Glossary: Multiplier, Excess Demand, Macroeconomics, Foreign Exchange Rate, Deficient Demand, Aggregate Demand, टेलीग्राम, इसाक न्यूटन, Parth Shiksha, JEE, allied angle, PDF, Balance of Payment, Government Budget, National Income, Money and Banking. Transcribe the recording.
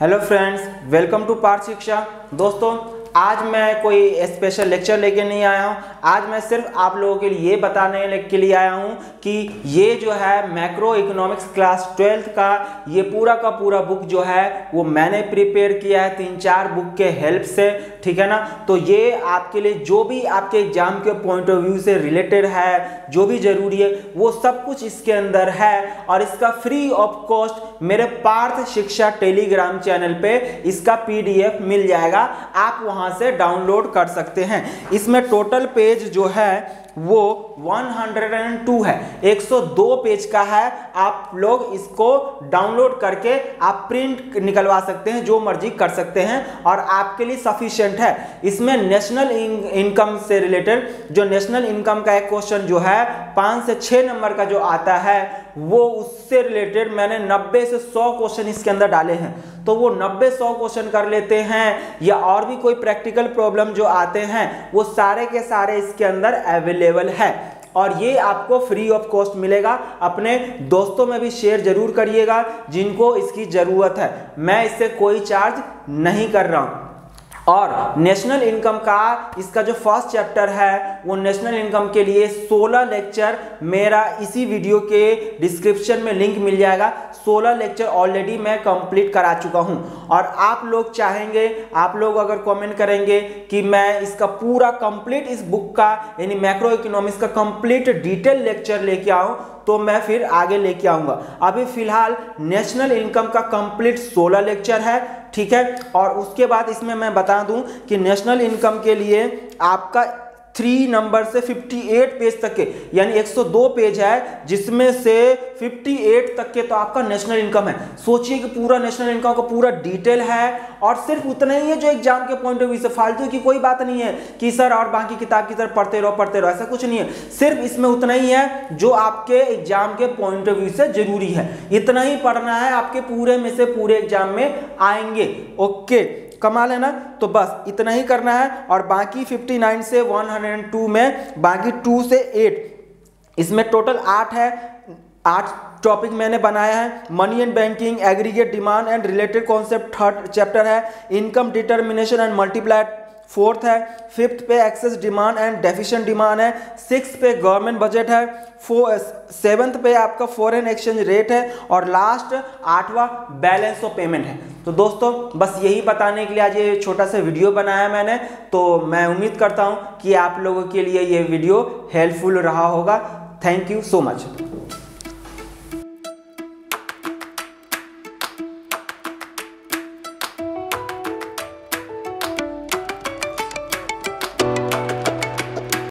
Hello friends, welcome to Parth Shiksha. दोस्तों, आज मैं कोई स्पेशल लेक्चर लेके नहीं आया हूँ। आज मैं सिर्फ आप लोगों के लिए ये बताने के लिए आया हूँ कि ये जो है मैक्रो इकोनॉमिक्स क्लास 12th का ये पूरा का पूरा बुक जो है वो मैंने प्रिपेयर किया है 3-4 बुक के हेल्प से, ठीक है ना। तो ये आपके लिए जो भी आपके एग्जाम के पॉइंट ऑफ व्यू से रिलेटेड है, जो भी ज़रूरी है, वो सब कुछ इसके अंदर है। और इसका फ्री ऑफ कॉस्ट मेरे पार्थ शिक्षा टेलीग्राम चैनल पर इसका PDF मिल जाएगा, आप से डाउनलोड कर सकते हैं। इसमें टोटल पेज जो है वो 102 है, 102 पेज का है। आप लोग इसको डाउनलोड करके आप प्रिंट निकलवा सकते हैं, जो मर्जी कर सकते हैं, और आपके लिए सफिशिएंट है। इसमें नेशनल इनकम से रिलेटेड जो नेशनल इनकम का एक क्वेश्चन जो है 5 से 6 नंबर का जो आता है वो उससे रिलेटेड मैंने 90 से 100 क्वेश्चन इसके अंदर डाले हैं। तो वो 90-100 क्वेश्चन कर लेते हैं, या और भी कोई प्रैक्टिकल प्रॉब्लम जो आते हैं वो सारे के सारे इसके अंदर अवेलेबल है। और ये आपको फ्री ऑफ कॉस्ट मिलेगा। अपने दोस्तों में भी शेयर जरूर करिएगा जिनको इसकी ज़रूरत है। मैं इससे कोई चार्ज नहीं कर रहा हूँ। और नेशनल इनकम का इसका जो फर्स्ट चैप्टर है वो नेशनल इनकम के लिए 16 लेक्चर मेरा इसी वीडियो के डिस्क्रिप्शन में लिंक मिल जाएगा। 16 लेक्चर ऑलरेडी मैं कंप्लीट करा चुका हूं। और आप लोग चाहेंगे, आप लोग अगर कमेंट करेंगे कि मैं इसका पूरा कंप्लीट इस बुक का यानी मैक्रो इकोनॉमिक्स का कंप्लीट डिटेल लेक्चर लेके आऊँ, तो मैं फिर आगे लेके आऊँगा। अभी फ़िलहाल नेशनल इनकम का कंप्लीट 16 लेक्चर है, ठीक है। और उसके बाद इसमें मैं बता दूं कि नेशनल इनकम के लिए आपका 3 नंबर से 58 पेज तक के, यानी 102 पेज है जिसमें से 58 तक के तो आपका नेशनल इनकम है। सोचिए कि पूरा नेशनल इनकम का पूरा डिटेल है, और सिर्फ उतना ही है जो एग्जाम के पॉइंट ऑफ व्यू से। फालतू की कोई बात नहीं है कि सर और बाकी किताब की तरफ पढ़ते रहो, ऐसा कुछ नहीं है। सिर्फ इसमें उतना ही है जो आपके एग्जाम के पॉइंट ऑफ व्यू से जरूरी है। इतना ही पढ़ना है, आपके पूरे में से पूरे एग्जाम में आएंगे। ओके, कमाल है ना। तो बस इतना ही करना है। और बाकी 59 से 102 में बाकी 2 से 8 इसमें टोटल 8 है। 8 टॉपिक मैंने बनाया है। Money and banking, aggregate demand and related concept 3rd chapter है। Income determination and multiplier 4th है। 5th पे excess demand and deficient demand है। 6th पे गवर्नमेंट बजट है। 7th पे आपका फॉरेन एक्सचेंज रेट है। और लास्ट 8वां बैलेंस ऑफ पेमेंट है। तो दोस्तों, बस यही बताने के लिए आज ये छोटा सा वीडियो बनाया मैंने। तो मैं उम्मीद करता हूँ कि आप लोगों के लिए ये वीडियो हेल्पफुल रहा होगा। Thank you so much.